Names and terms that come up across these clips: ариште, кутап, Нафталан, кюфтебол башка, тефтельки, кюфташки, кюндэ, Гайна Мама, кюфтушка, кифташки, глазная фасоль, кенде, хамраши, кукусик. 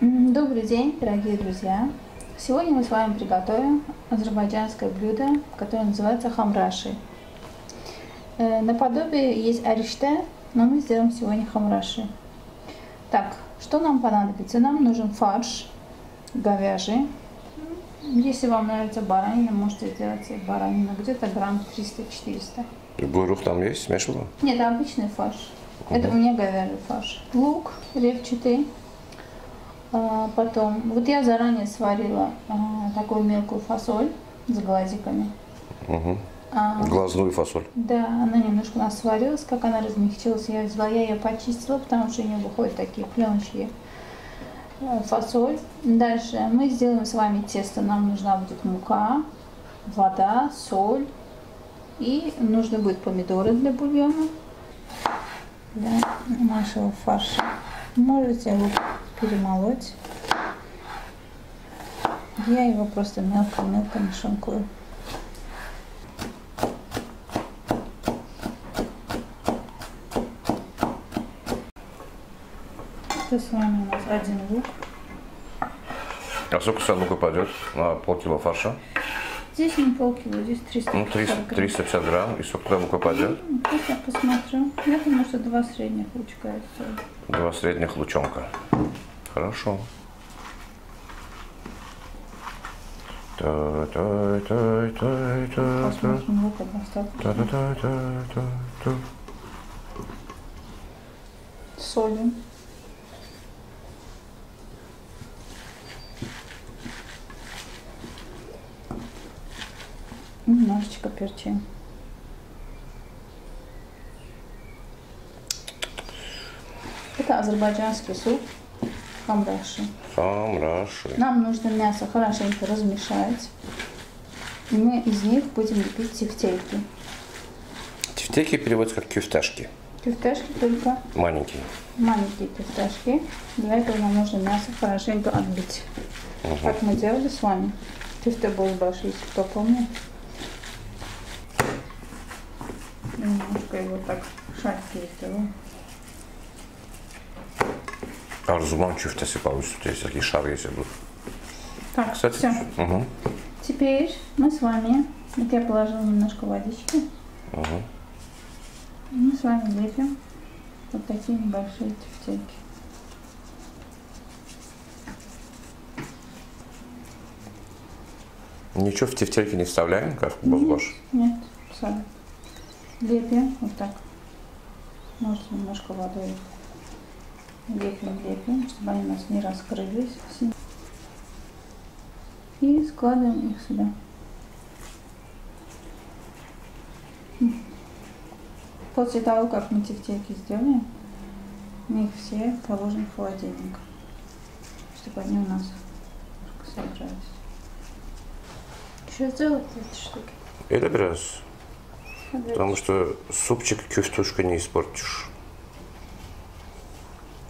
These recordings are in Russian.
Добрый день, дорогие друзья! Сегодня мы с вами приготовим азербайджанское блюдо, которое называется хамраши. Наподобие есть ариште, но мы сделаем сегодня хамраши. Так, что нам понадобится? Нам нужен фарш говяжий. Если вам нравится баранина, можете сделать баранину, где-то грамм 300-400. Любой лук там есть, смешивала? Нет, это обычный фарш. Это у меня говяжий фарш. Лук репчатый. Потом, вот я заранее сварила такую мелкую фасоль с глазиками. Глазную фасоль? Да, она немножко у нас сварилась, как она размягчилась, я взяла, я ее почистила, потому что у нее выходят такие пленочки фасоль. Дальше мы сделаем с вами тесто, нам нужна будет мука, вода, соль и нужны будут помидоры для бульона, для нашего фарша. Можете его перемолоть. Я его просто мелко-мелко нашинкую. Это с вами у нас один лук. А сколько сюда лука пойдет? На полкило фарша? Здесь не полкило, здесь 350 грамм. И сколько лука пойдет? Я посмотрю. Я думаю, что два средних лучка. Два средних лучонка. Хорошо. Солим. Немножечко перчим. Это азербайджанский суп хамраши. Нам нужно мясо хорошенько размешать. И мы из них будем лепить тефтельки. Тефтельки переводятся как кюфташки. Кюфташки только маленькие. Маленькие кюфташки. Для этого нам нужно мясо хорошенько отбить. Как мы делали с вами. Кюфтебол башка, если кто помнит. Немножко его так шарки этого. Арзуман чуфтаси получится, то есть такие шары если будут. Так, кстати, все. Теперь мы с вами, вот я положила немножко водички, мы с вами лепим вот такие небольшие тефтельки. Ничего в тефтельки не вставляем, как баш? Нет, абсолютно. Лепим вот так. Можете немножко водой. Лепим, чтобы они у нас не раскрылись. И складываем их сюда. После того, как мы тефтельки сделаем, мы их все положим в холодильник, чтобы они у нас собрались. Еще сделать эти штуки? Это раз. Потому что супчик кюфтушка не испортишь.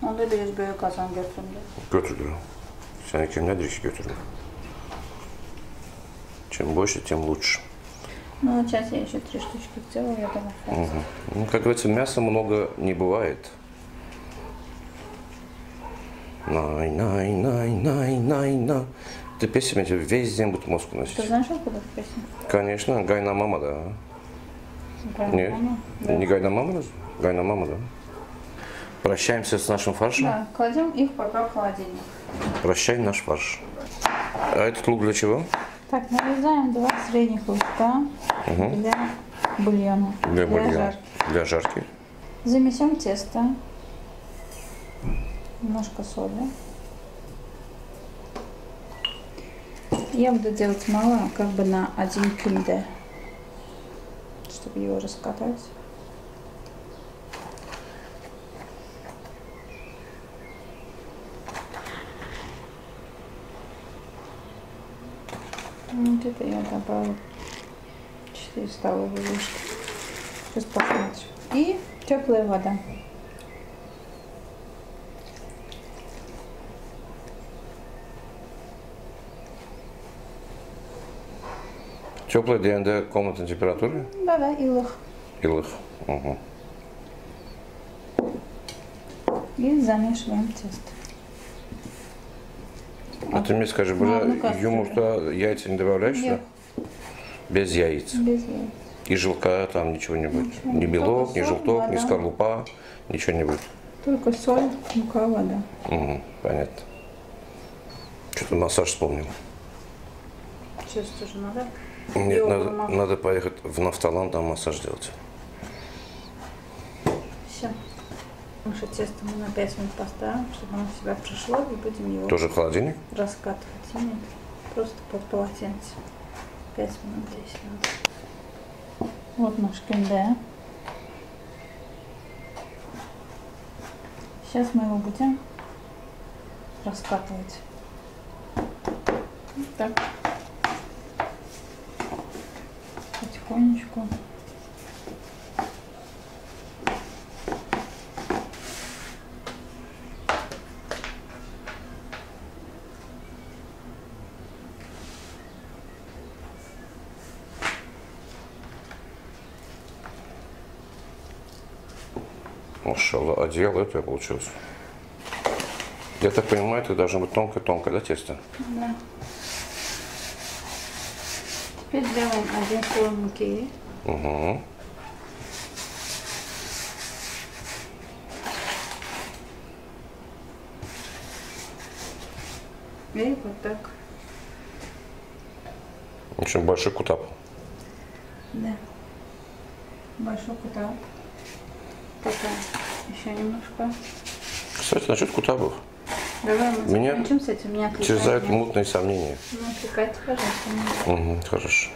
Onda biraz böyle kazan götürdü. Götürdü. Seni kim nedir ki götürme? Чем больше, тем лучше. Ну, сейчас я еще три штучки сделаю, я думаю. Ну, как говорится, мяса много не бывает. Най-най-най-най-най-на. Эта песня тебе весь день будет мозг уносить. Ты знаешь, откуда эта песня? Конечно, Гайна Мама, да. Гайна Нет, мама? Да. Не Гайна Мама, разве? Гайна Мама, да. Прощаемся с нашим фаршем? Да, кладем их пока в холодильник. Прощай наш фарш. А этот лук для чего? Так, нарезаем два средних лука для бульона. Для жарки. Замесем тесто. Немножко соли. Я буду делать мало, как бы на один кенде, чтобы его раскатать. Вот это я добавила 4 столовые ложки. Сейчас посмотрим. И теплая вода. Теплая для комнатной температуры? Да, илых. Илых. И замешиваем тесто. А ты мне скажи, юмурта, яйца не добавляешь? Нет. Сюда? Без яиц? Без яиц. И желка там ничего не будет? Ничего. Ни белок, только ни соль, желток, вода. Ни скорлупа, ничего не будет? Только соль, мука, вода. Угу, понятно. Что-то массаж вспомнил. Сейчас тоже надо? Нет, надо поехать в Нафталан, там массаж делать. Все. Наше тесто мы на 5 минут поставим, чтобы оно в себя пришло, и будем его... Тоже в холодильник? Раскатывать. Нет, просто под полотенце. 5 минут, 10 минут. Вот наш кенде. Сейчас мы его будем раскатывать. Вот так. Потихонечку. Машалла, одеяло это получилось. Я так понимаю, это должно быть тонкое-тонкое, да, тесто? Да. Теперь делаем один слой муки. Угу. И вот так. Очень большой кутап. Да. Большой кутап. Такая. Еще немножко. Кстати, насчет кутабов. Давай мы закончим с этим. Меня терзают мутные сомнения. Ну, отвлекайте, пожалуйста. Угу, хорошо.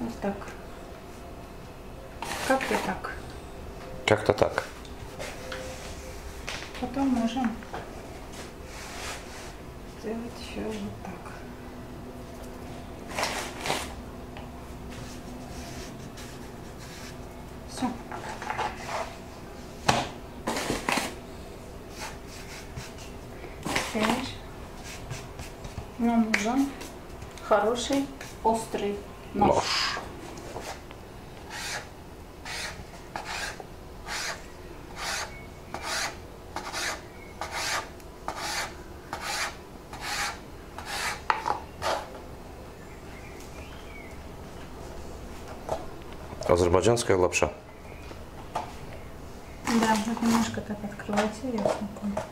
Вот так. Как-то так. Как-то так. Потом можем сделать еще вот так. Все. Теперь нам нужен хороший острый нож. Азербайджанская лапша. Да, вот немножко так открывайте ясненько,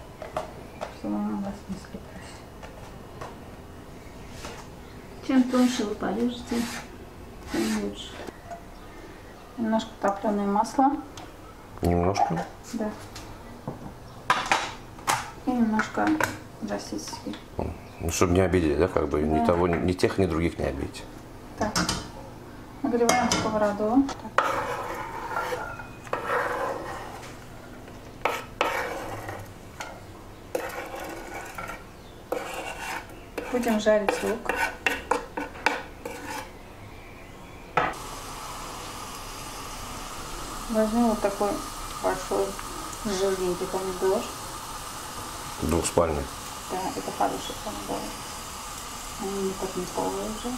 чтобы она у вас не слиплась. Чем тоньше вы порежете, тем лучше. Немножко топленое масло. Немножко? Да. И немножко российский. Ну, чтобы не обидели, да, как бы, да. Ни того, ни тех, ни других не обидеть. Так. Нагреваем сковороду. Так. Будем жарить лук. Возьму вот такой большой желтенький помидор. Двухспальный. Да, это хороший помидор. Они не подметовые уже.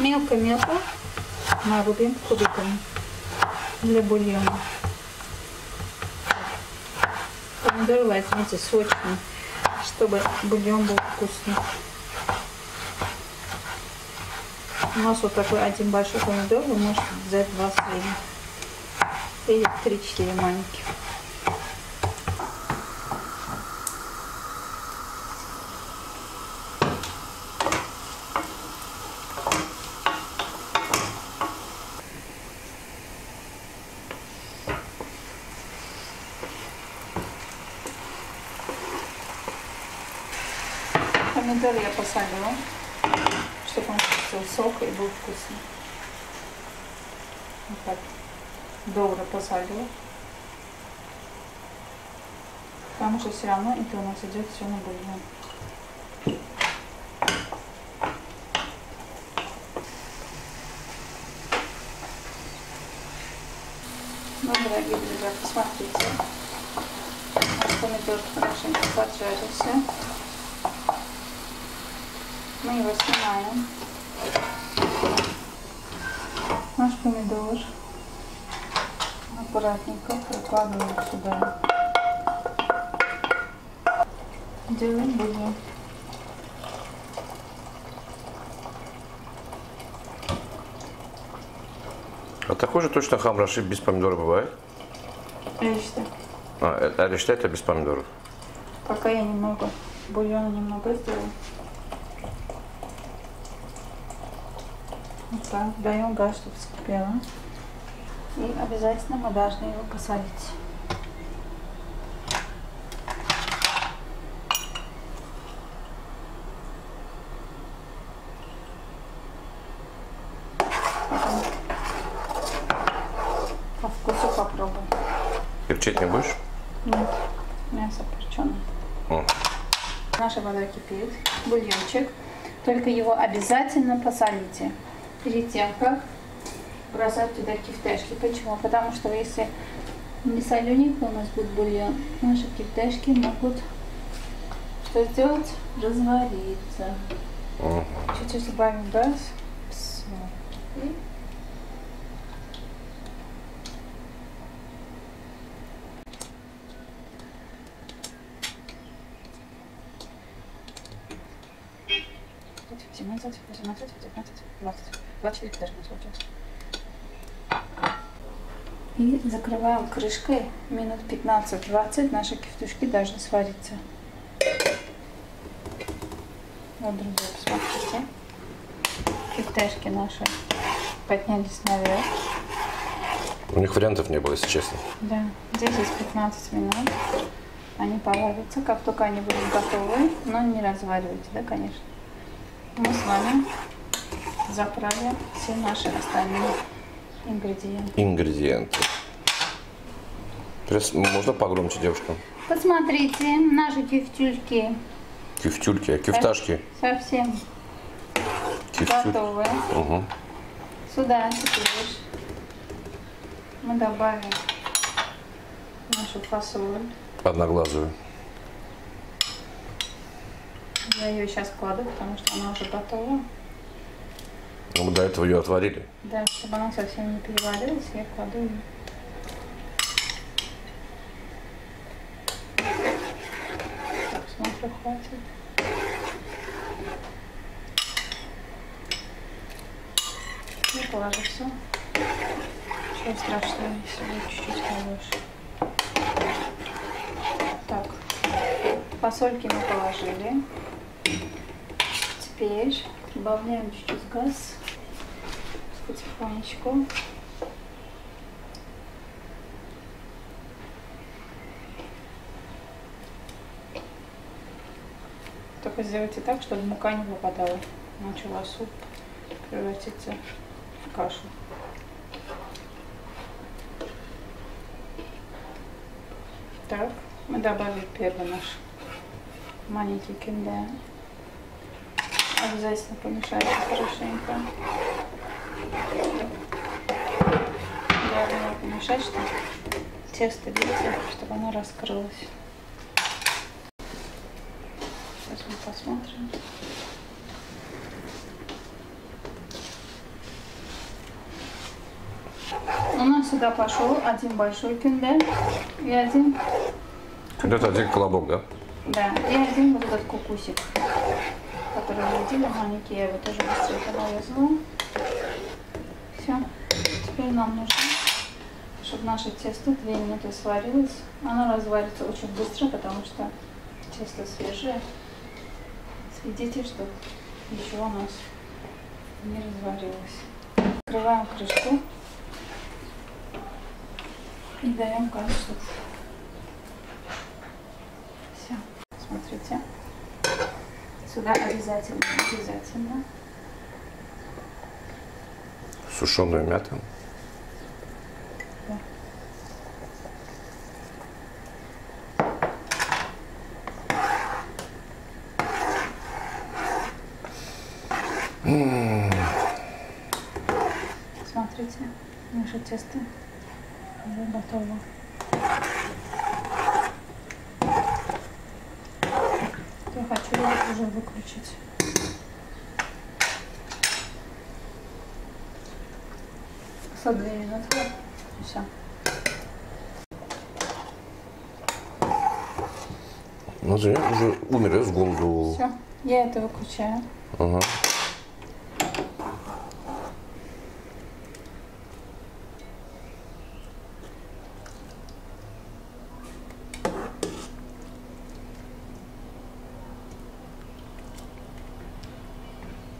Мелко-мелко нарубим кубиками для бульона. Помидоры возьмите сочные, чтобы бульон был вкусный. У нас вот такой один большой помидор, вы можете взять 2 средних или 3-4 маленьких. Помидор я посолила, чтобы он вкусил сок и был вкусный. Вот так. Добро посолила. Потому что все равно это у нас идет все на бульон. Ну, дорогие друзья, посмотрите. Наш помидор хорошенько поджарился. Мы его снимаем. Наш помидор аккуратненько прикладываем сюда. Делаем бульон. А такой же точно хамраши без помидора бывает? Ариште. Ариште это без помидоров? Пока я немного бульона сделаю. Вот так, даем газ, чтобы вскипело. И обязательно мы должны его посолить. По вкусу попробуем. Перчить не будешь? Нет, мясо перченое. Наша вода кипит, бульончик. Только его обязательно посолите. Перед тем, как бросать туда кифташки. Почему? Потому что если не солененький у нас будет бульон, наши кифташки могут что сделать? Развариться. Чуть-чуть добавим газ. Все. И и закрываем крышкой минут 15-20, наши кюфтушки должны свариться. Вот, друзья, посмотрите. Кюфташки наши поднялись наверх. У них вариантов не было, если честно. Да, 10-15 минут. Они поварятся, как только они будут готовы, но не разваривайте, да, конечно. Мы с вами заправим все наши остальные ингредиенты. Можно погромче, девушка? Посмотрите, наши кюфтельки. Кюфтюльки, а кюфташки? Совсем готовы. Сюда теперь мы добавим нашу фасоль. Одноглазую. Я ее сейчас кладу, потому что она уже готова. Ну, мы до этого ее отварили. Да, чтобы она совсем не переварилась, я кладу ее. Так, смотрю, хватит. И положу все. Ничего страшного, если будет чуть-чуть побольше. Так, фасольки мы положили. Теперь добавляем чуть-чуть газ потихонечку. Только сделайте так, чтобы мука не выпадала. Иначе у вас суп превратится в кашу. Так, мы добавим первый наш маленький кенде. Обязательно помешайте хорошенько. Я буду помешать, чтобы тесто, видите, чтобы оно раскрылось. Сейчас мы посмотрим. У нас сюда пошел один большой кюндэ и один... Это один колобок, да? Да, и один вот этот кукусик, который мы видели маленький, я его тоже быстренько нарезала. Все. Теперь нам нужно, чтобы наше тесто 2 минуты сварилось. Оно разварится очень быстро, потому что тесто свежее. Следите, чтобы ничего у нас не разварилось. Открываем крышку и даем газ. Все. Смотрите. Сюда обязательно, сушеную мяту. Да. Смотрите, наше тесто Уже готово. Я хочу его уже выключить. За 2 минуты. Все. Ну, я уже умер, я с голоду. Все, я это выключаю. Ага.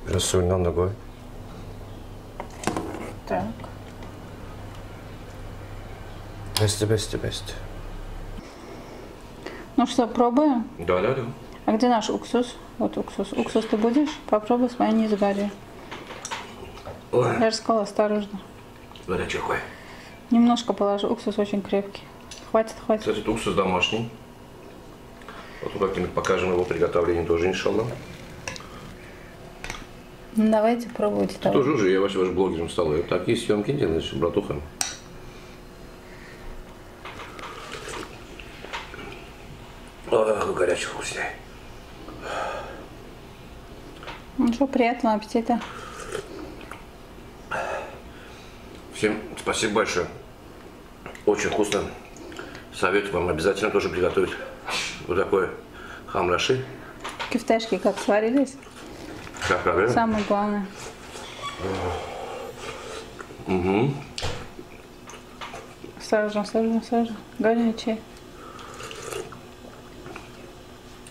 Рассольной ногой. Так. Бесте. Ну что, пробуем? Да. А где наш уксус? Вот уксус. Уксус ты будешь? Попробуй, смотри, не сгори. Ой. Я же сказала, осторожно. Смотри, чехой. Немножко положи. Уксус очень крепкий. Хватит. Кстати, это уксус домашний. Вот мы как-нибудь покажем его приготовление тоже, иншалла. Ну, давайте пробовать. Ты тоже уже, я вообще ваш блогером стал. Такие съемки делаешь, братуха. Горячий вкусный. Ну что, приятного аппетита. Всем спасибо большое. Очень вкусно. Советую вам обязательно тоже приготовить вот такое хамраши. Кюфташки как сварились? Как правильно? Самое главное. Угу. Осторожно. Горячий.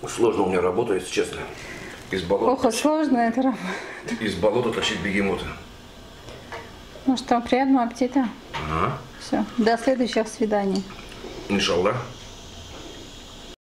Сложно у меня работа, если честно. Из болота. Ох, сложно это работа. Из болота тащить бегемота. Ну что, приятного аппетита. Ага. Все. До следующих свиданий. Иншаллах.